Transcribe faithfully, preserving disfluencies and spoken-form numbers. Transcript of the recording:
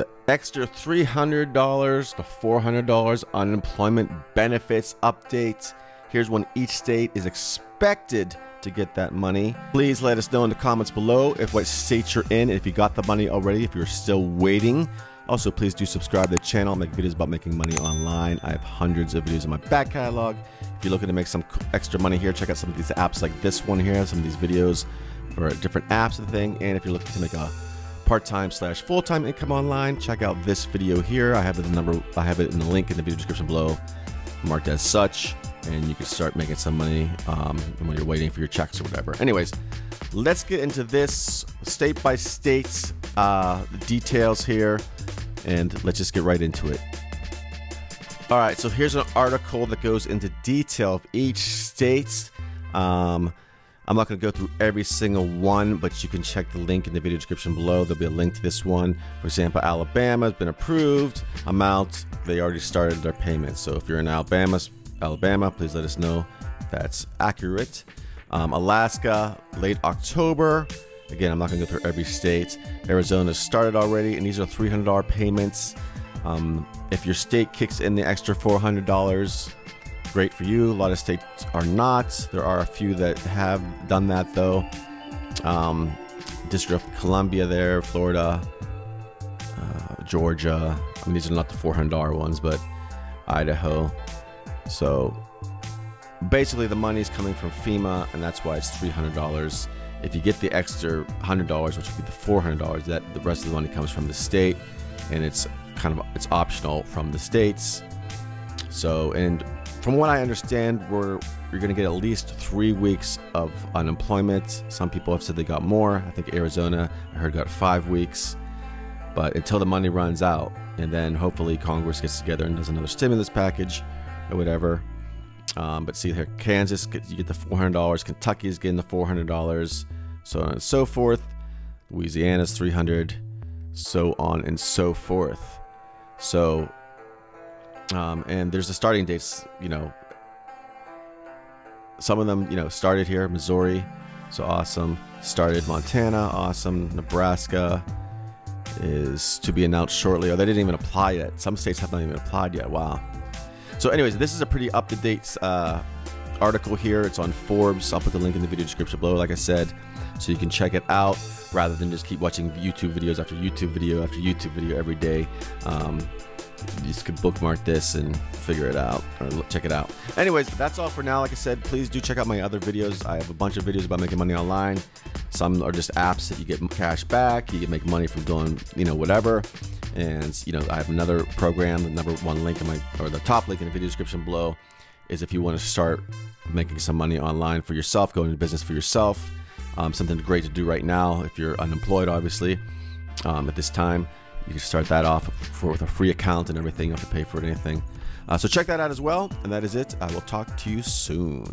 the extra three hundred to four hundred dollars unemployment benefits update. Here's when each state is expected to get that money. Please let us know in the comments below if what state you're in, if you got the money already, if you're still waiting. Also, please do subscribe to the channel. I make videos about making money online. I have hundreds of videos in my back catalog. If you're looking to make some extra money here, check out some of these apps like this one here, some of these videos for different apps and thing. And if you're looking to make a part-time slash full-time income online, check out this video here. I have the number, I have it in the link in the video description below, marked as such, and you can start making some money um, when you're waiting for your checks or whatever. Anyways, let's get into this state by state uh, details here, and let's just get right into it. All right, so here's an article that goes into detail of each state. Um, I'm not going to go through every single one, but you can check the link in the video description below. There'll be a link to this one. For example, Alabama has been approved. Amount, they already started their payments. So if you're in Alabama, Alabama, please let us know that's accurate. Um, Alaska, late October. Again, I'm not going to go through every state. Arizona started already, and these are three hundred dollar payments. Um, if your state kicks in the extra four hundred dollars, great for you. A lot of states are not. There are a few that have done that, though. Um, District of Columbia there, Florida, uh, Georgia. I mean, these are not the four hundred dollar ones, but Idaho. So basically, the money is coming from FEMA, and that's why it's three hundred dollars. If you get the extra one hundred dollars, which would be the four hundred dollars, that the rest of the money comes from the state, and it's kind of it's optional from the states. So, and from what I understand, we're you're going to get at least three weeks of unemployment. Some people have said they got more. I think Arizona, I heard, got five weeks. But until the money runs out, and then hopefully Congress gets together and does another stimulus package or whatever. Um, but see here, Kansas, you get the four hundred dollars. Kentucky is getting the four hundred dollars, so on and so forth. Louisiana's three hundred dollars, so on and so forth. So, um, and there's the starting dates. You know, some of them, you know, started here. Missouri, so awesome. Started Montana, awesome. Nebraska is to be announced shortly. Oh, they didn't even apply yet. Some states have not even applied yet. Wow. So anyways, this is a pretty up-to-date uh, article here. It's on Forbes. I'll put the link in the video description below, like I said, so you can check it out rather than just keep watching YouTube videos after YouTube video after YouTube video every day. Um, you just could bookmark this and figure it out or look, check it out. Anyways, that's all for now. Like I said, please do check out my other videos. I have a bunch of videos about making money online. Some are just apps that you get cash back. You can make money from doing, you know, whatever. And, you know, I have another program, the number one link in my, or the top link in the video description below, is if you want to start making some money online for yourself, going into business for yourself. Um, something great to do right now if you're unemployed, obviously, um, at this time. You can start that off for, with a free account and everything. You don't have to pay for it or anything. Uh, so check that out as well. And that is it. I will talk to you soon.